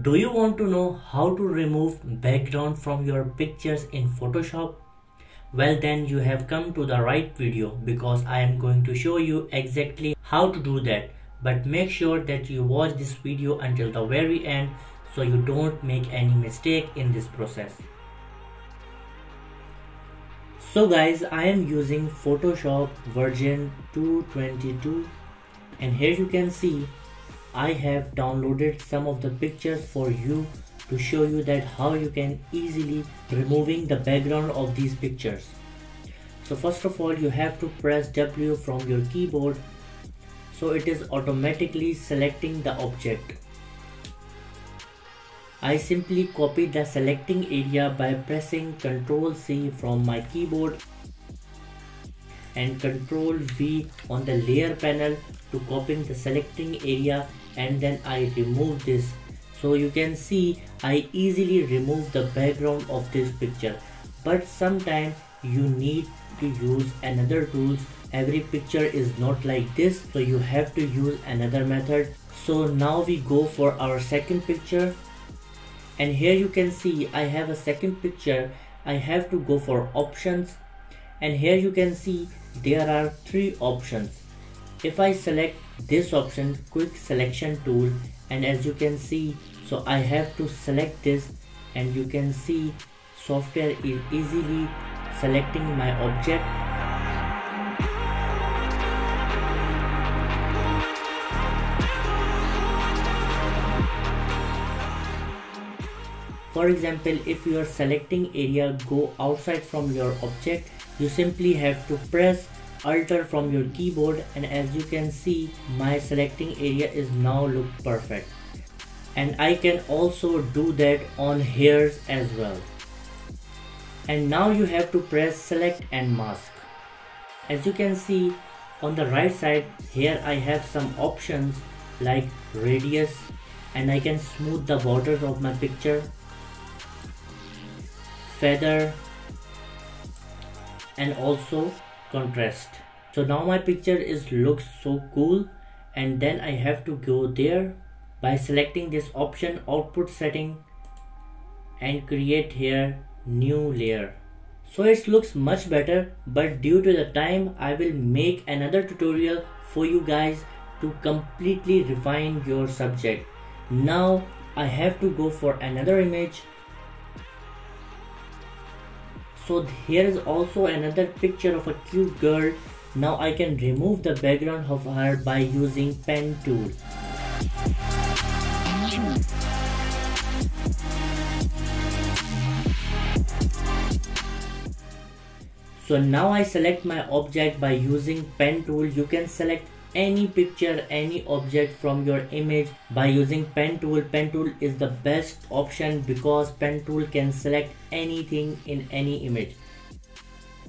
Do you want to know how to remove background from your pictures in Photoshop? Well, then you have come to the right video, because I am going to show you exactly how to do that. But make sure that you watch this video until the very end so you don't make any mistake in this process. So guys, I am using Photoshop version 2.22, and here you can see I have downloaded some of the pictures for you to show you that how you can easily removing the background of these pictures. So first of all, you have to press W from your keyboard, so it is automatically selecting the object. I simply copy the selecting area by pressing Ctrl C from my keyboard and Ctrl V on the layer panel to copying the selecting area, and then I remove this. So you can see I easily remove the background of this picture. But sometimes you need to use another tools. Every picture is not like this, so you have to use another method. So now we go for our second picture, and here you can see I have a second picture. I have to go for options, and here you can see there are three options. If I select this option, Quick Selection tool, and as you can see, so I have to select this, and you can see software is easily selecting my object. For example, if you are selecting area go outside from your object, you simply have to press Alt from your keyboard, and as you can see my selecting area is now look perfect. And I can also do that on hairs as well. And now you have to press Select and Mask. As you can see on the right side here, I have some options like radius, and I can smooth the borders of my picture, feather, and also contrast. So now my picture is looks so cool, and then I have to go there by selecting this option, output setting, and create here new layer. So it looks much better, but due to the time I will make another tutorial for you guys to completely refine your subject. Now I have to go for another image. So here is also another picture of a cute girl. Now I can remove the background of her by using pen tool. So now I select my object by using pen tool. You can select any picture, any object from your image by using pen tool. Pen tool is the best option because pen tool can select anything in any image.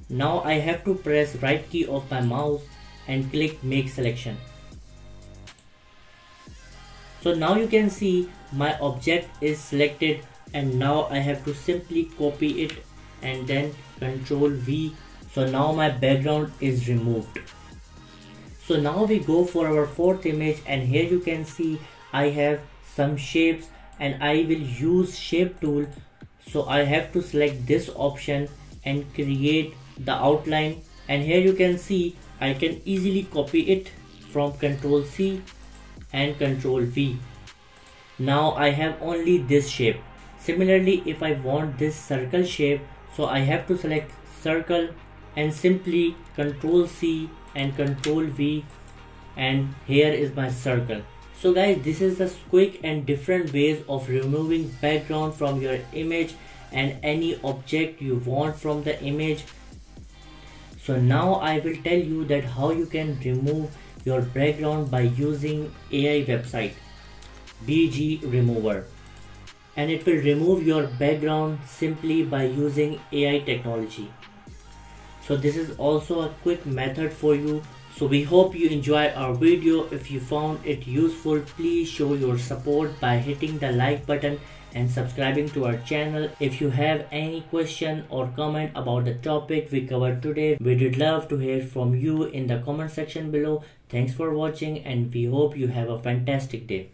Now I have to press right key of my mouse and click Make Selection. So now you can see my object is selected, and now I have to simply copy it and then Ctrl V. So now my background is removed. So now we go for our fourth image, and here you can see I have some shapes, and I will use shape tool. So I have to select this option and create the outline, and here you can see I can easily copy it from Ctrl C and Ctrl V. Now I have only this shape. Similarly, if I want this circle shape, so I have to select circle and simply Ctrl C and Ctrl V, and here is my circle. So guys, this is the quick and different ways of removing background from your image and any object you want from the image. So now I will tell you that how you can remove your background by using AI website BG Remover, and it will remove your background simply by using AI technology. So this is also a quick method for you. So we hope you enjoy our video. If you found it useful, please show your support by hitting the like button and subscribing to our channel. If you have any question or comment about the topic we covered today, we would love to hear from you in the comment section below. Thanks for watching, and we hope you have a fantastic day.